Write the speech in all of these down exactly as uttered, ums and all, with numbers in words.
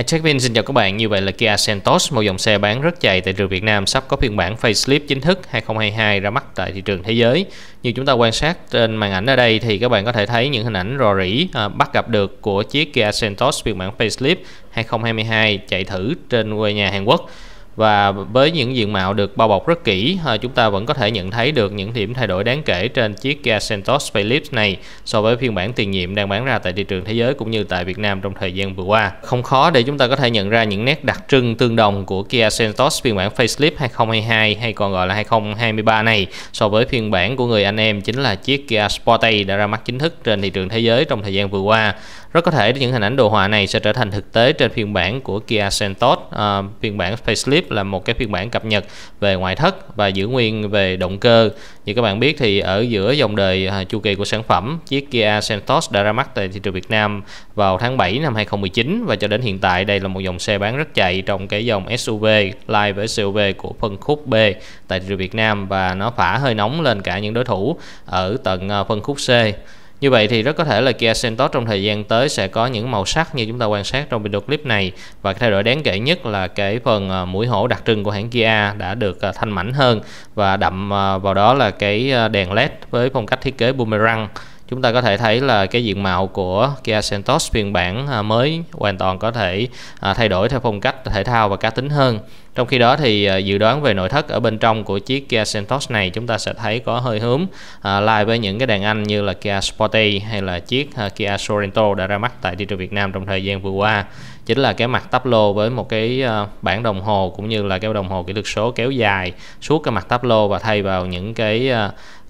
i-tech vê en xin chào các bạn. Như vậy là Kia Seltos, một dòng xe bán rất chạy tại trường Việt Nam, sắp có phiên bản facelift chính thức hai không hai hai ra mắt tại thị trường thế giới. Như chúng ta quan sát trên màn ảnh ở đây thì các bạn có thể thấy những hình ảnh rò rỉ à, bắt gặp được của chiếc Kia Seltos phiên bản facelift hai không hai hai chạy thử trên quê nhà Hàn Quốc. Và với những diện mạo được bao bọc rất kỹ, chúng ta vẫn có thể nhận thấy được những điểm thay đổi đáng kể trên chiếc Kia Sportage facelift này so với phiên bản tiền nhiệm đang bán ra tại thị trường thế giới cũng như tại Việt Nam trong thời gian vừa qua. Không khó để chúng ta có thể nhận ra những nét đặc trưng tương đồng của Kia Sportage phiên bản facelift hai không hai hai hay còn gọi là hai không hai ba này so với phiên bản của người anh em chính là chiếc Kia Sporty đã ra mắt chính thức trên thị trường thế giới trong thời gian vừa qua. Rất có thể những hình ảnh đồ họa này sẽ trở thành thực tế trên phiên bản của Kia Seltos à, phiên bản facelift là một cái phiên bản cập nhật về ngoại thất và giữ nguyên về động cơ. Như các bạn biết thì ở giữa dòng đời à, chu kỳ của sản phẩm, chiếc Kia Seltos đã ra mắt tại thị trường Việt Nam vào tháng bảy năm hai không một chín và cho đến hiện tại đây là một dòng xe bán rất chạy trong cái dòng ét u vê Light và ét u vê của phân khúc B tại thị trường Việt Nam, và nó phả hơi nóng lên cả những đối thủ ở tận phân khúc C. Như vậy thì rất có thể là Kia Seltos trong thời gian tới sẽ có những màu sắc như chúng ta quan sát trong video clip này, và cái thay đổi đáng kể nhất là cái phần mũi hổ đặc trưng của hãng Kia đã được thanh mảnh hơn và đậm vào đó là cái đèn led với phong cách thiết kế boomerang. Chúng ta có thể thấy là cái diện mạo của Kia Seltos phiên bản mới hoàn toàn có thể thay đổi theo phong cách thể thao và cá tính hơn. Trong khi đó thì dự đoán về nội thất ở bên trong của chiếc Kia Seltos này, chúng ta sẽ thấy có hơi hướng lai với những cái đàn anh như là Kia Sporty hay là chiếc Kia Sorento đã ra mắt tại thị trường Việt Nam trong thời gian vừa qua. Chính là cái mặt táp lô với một cái bảng đồng hồ cũng như là cái đồng hồ kỹ thuật số kéo dài suốt cái mặt táp lô, và thay vào những cái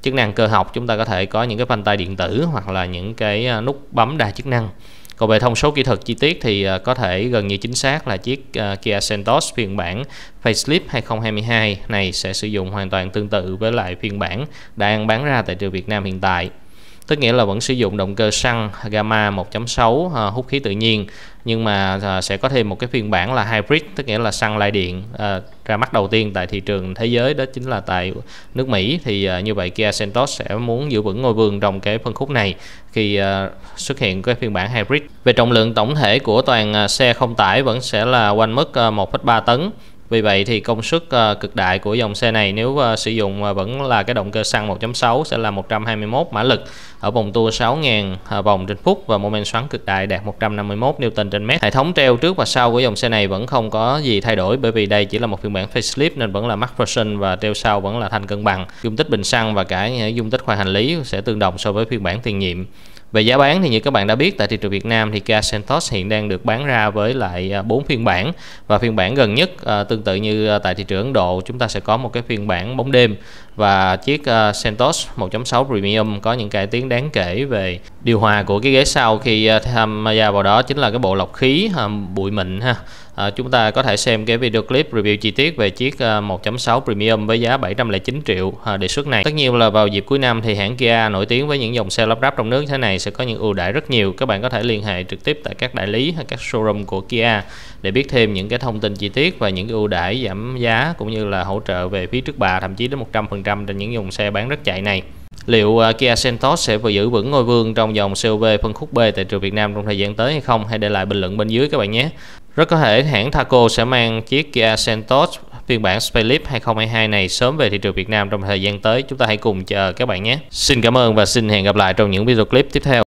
chức năng cơ học chúng ta có thể có những cái phanh tay điện tử hoặc là những cái nút bấm đa chức năng. Còn về thông số kỹ thuật chi tiết thì có thể gần như chính xác là chiếc Kia Seltos phiên bản facelift hai không hai hai này sẽ sử dụng hoàn toàn tương tự với lại phiên bản đang bán ra tại thị trường Việt Nam hiện tại. Tức nghĩa là vẫn sử dụng động cơ xăng gamma một chấm sáu hút khí tự nhiên, nhưng mà sẽ có thêm một cái phiên bản là hybrid, tức nghĩa là xăng lai điện ra mắt đầu tiên tại thị trường thế giới, đó chính là tại nước Mỹ. Thì như vậy Kia Seltos sẽ muốn giữ vững ngôi vương trong cái phân khúc này khi xuất hiện cái phiên bản hybrid. Về trọng lượng tổng thể của toàn xe không tải vẫn sẽ là quanh mức một phẩy ba tấn. Vì vậy thì công suất cực đại của dòng xe này nếu sử dụng vẫn là cái động cơ xăng một chấm sáu sẽ là một trăm hai mươi mốt mã lực ở vòng tua sáu nghìn vòng trên phút và mô men xoắn cực đại đạt một trăm năm mươi mốt niu-tơn trên mét. Hệ thống treo trước và sau của dòng xe này vẫn không có gì thay đổi, bởi vì đây chỉ là một phiên bản facelift nên vẫn là MacPherson và treo sau vẫn là thanh cân bằng. Dung tích bình xăng và cả dung tích khoang hành lý sẽ tương đồng so với phiên bản tiền nhiệm. Về giá bán thì như các bạn đã biết, tại thị trường Việt Nam thì Kia Seltos hiện đang được bán ra với lại bốn phiên bản, và phiên bản gần nhất tương tự như tại thị trường Ấn Độ chúng ta sẽ có một cái phiên bản bóng đêm, và chiếc Seltos một chấm sáu Premium có những cải tiến đáng kể về điều hòa của cái ghế sau, khi tham gia vào đó chính là cái bộ lọc khí bụi mịn ha. À, chúng ta có thể xem cái video clip review chi tiết về chiếc một chấm sáu Premium với giá bảy trăm lẻ chín triệu à, đề xuất này. Tất nhiên là vào dịp cuối năm thì hãng Kia nổi tiếng với những dòng xe lắp ráp trong nước thế này sẽ có những ưu đãi rất nhiều. Các bạn có thể liên hệ trực tiếp tại các đại lý hay các showroom của Kia để biết thêm những cái thông tin chi tiết và những ưu đãi giảm giá cũng như là hỗ trợ về phí trước bạ, thậm chí đến một trăm phần trăm trên những dòng xe bán rất chạy này. Liệu Kia Seltos sẽ vừa giữ vững ngôi vương trong dòng xê u vê phân khúc B tại thị trường Việt Nam trong thời gian tới hay không? Hãy để lại bình luận bên dưới các bạn nhé. Rất có thể hãng Thaco sẽ mang chiếc Kia Seltos phiên bản facelift hai không hai hai này sớm về thị trường Việt Nam trong thời gian tới. Chúng ta hãy cùng chờ các bạn nhé. Xin cảm ơn và xin hẹn gặp lại trong những video clip tiếp theo.